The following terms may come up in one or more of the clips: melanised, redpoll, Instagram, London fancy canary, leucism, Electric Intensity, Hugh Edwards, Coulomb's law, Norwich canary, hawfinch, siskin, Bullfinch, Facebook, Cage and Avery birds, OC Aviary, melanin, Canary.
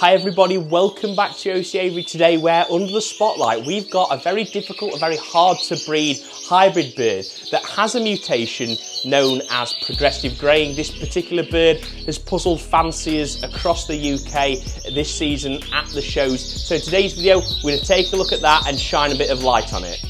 Hi everybody, welcome back to OC Aviary. Today where under the spotlight we've got a very difficult, a very hard to breed hybrid bird that has a mutation known as progressive greying. This particular bird has puzzled fanciers across the UK this season at the shows. So today's video we're going to take a look at that and shine a bit of light on it.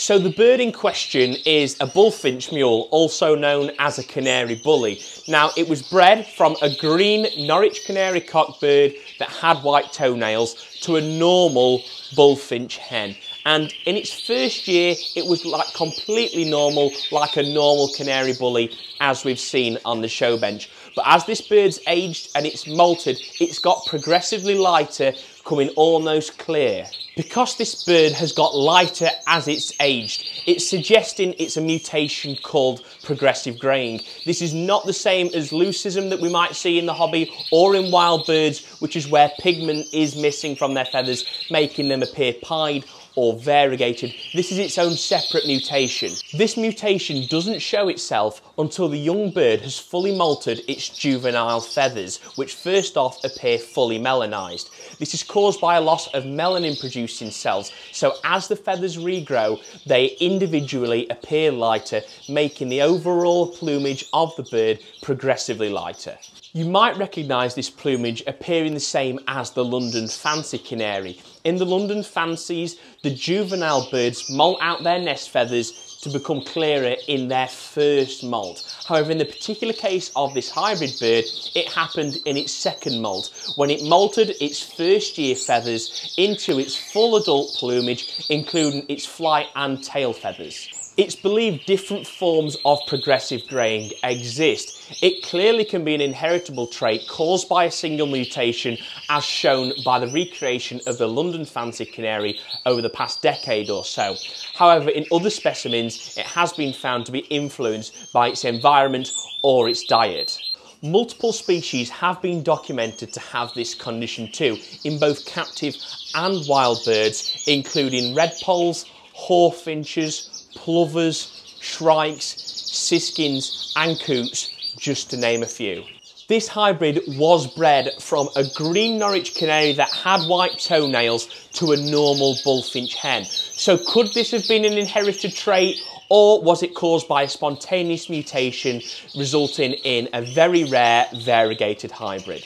So the bird in question is a bullfinch mule, also known as a canary bully. Now, it was bred from a green Norwich canary cockbird that had white toenails to a normal bullfinch hen. And in its first year, it was like completely normal, like a normal canary bully, as we've seen on the show bench. But as this bird's aged and it's molted, it's got progressively lighter, coming almost clear. Because this bird has got lighter as it's aged, it's suggesting it's a mutation called progressive greying. This is not the same as leucism that we might see in the hobby or in wild birds, which is where pigment is missing from their feathers, making them appear pied or variegated. This is its own separate mutation. This mutation doesn't show itself until the young bird has fully molted its juvenile feathers, which first off appear fully melanised. This is caused by a loss of melanin producing cells, so as the feathers regrow, they individually appear lighter, making the overall plumage of the bird progressively lighter. You might recognise this plumage appearing the same as the London fancy canary. In the London fancies, the juvenile birds molt out their nest feathers to become clearer in their first molt. However, in the particular case of this hybrid bird, it happened in its second molt, when it molted its first year feathers into its full adult plumage, including its flight and tail feathers. It's believed different forms of progressive greying exist. It clearly can be an inheritable trait caused by a single mutation, as shown by the recreation of the London fancy canary over the past decade or so. However, in other specimens, it has been found to be influenced by its environment or its diet. Multiple species have been documented to have this condition too, in both captive and wild birds, including redpolls, hawfinches, plovers, shrikes, siskins and coots, just to name a few. This hybrid was bred from a green Norwich canary that had white toenails to a normal bullfinch hen. So could this have been an inherited trait, or was it caused by a spontaneous mutation resulting in a very rare variegated hybrid?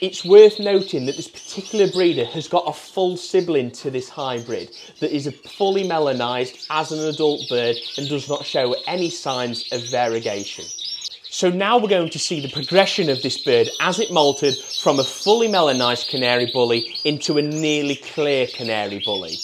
It's worth noting that this particular breeder has got a full sibling to this hybrid that is fully melanised as an adult bird and does not show any signs of variegation. So now we're going to see the progression of this bird as it molted from a fully melanised canary bully into a nearly clear canary bully.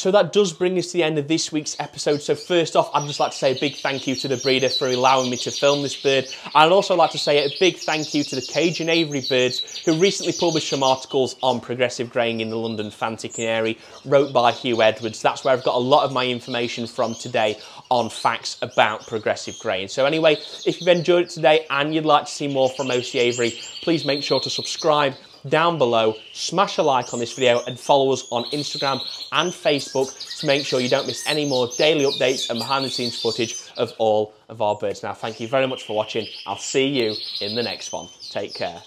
So that does bring us to the end of this week's episode. So first off, I'd just like to say a big thank you to the breeder for allowing me to film this bird. I'd also like to say a big thank you to the Cage and Avery Birds, who recently published some articles on progressive graying in the London fancy canary, wrote by Hugh Edwards. That's where I've got a lot of my information from today on facts about progressive graying. So anyway, if you've enjoyed it today and you'd like to see more from OC Aviary, please make sure to subscribe down below, smash a like on this video and follow us on Instagram and Facebook to make sure you don't miss any more daily updates and behind the scenes footage of all of our birds. Now, thank you very much for watching. I'll see you in the next one. Take care.